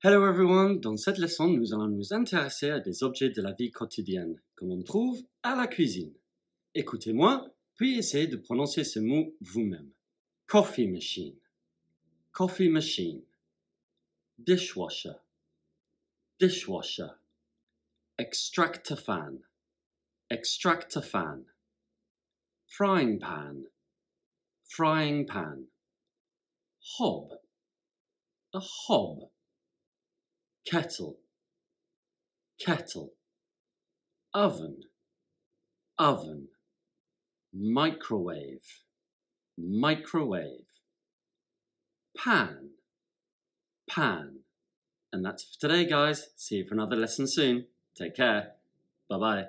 Hello everyone! Dans cette leçon, nous allons nous intéresser à des objets de la vie quotidienne que l'on trouve à la cuisine. Écoutez-moi, puis essayez de prononcer ce mot vous-même. Coffee machine. Coffee machine. Dishwasher. Dishwasher. Extractor fan. Extractor fan. Frying pan. Frying pan. Hob. A hob. Kettle, kettle, oven, oven, microwave, microwave, pan, pan. And that's it for today, guys. See you for another lesson soon. Take care. Bye-bye.